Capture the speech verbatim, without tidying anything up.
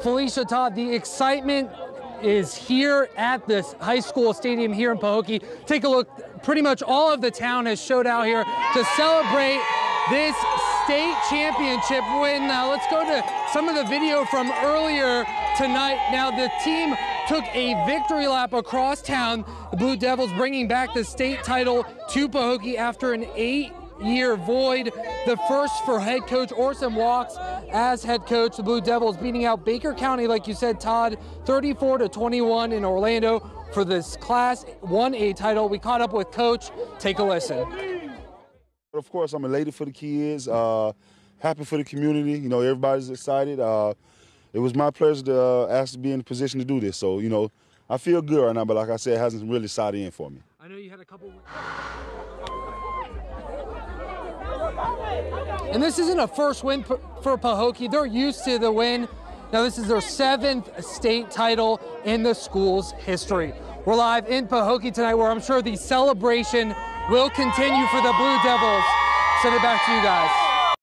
Felicia Todd, the excitement is here at this high school stadium here in Pahokee. Take a look. Pretty much all of the town has showed out here to celebrate this state championship win. Now, let's go to some of the video from earlier tonight. Now, the team took a victory lap across town. The Blue Devils bringing back the state title to Pahokee after an eight-year void. The first for head coach Orson Walks as head coach. The Blue Devils beating out Baker County, like you said, Todd, thirty-four to twenty-one in Orlando for this Class one A title. We caught up with coach. Take a listen. Of course, I'm elated for the kids, uh, happy for the community. You know, everybody's excited. Uh, it was my pleasure to uh, ask to be in a position to do this. So, you know, I feel good right now, but like I said, it hasn't really sat in for me. I know you had a couple. And this isn't a first win for Pahokee. They're used to the win. Now, this is their seventh state title in the school's history. We're live in Pahokee tonight, where I'm sure the celebration will continue for the Blue Devils. Send it back to you guys.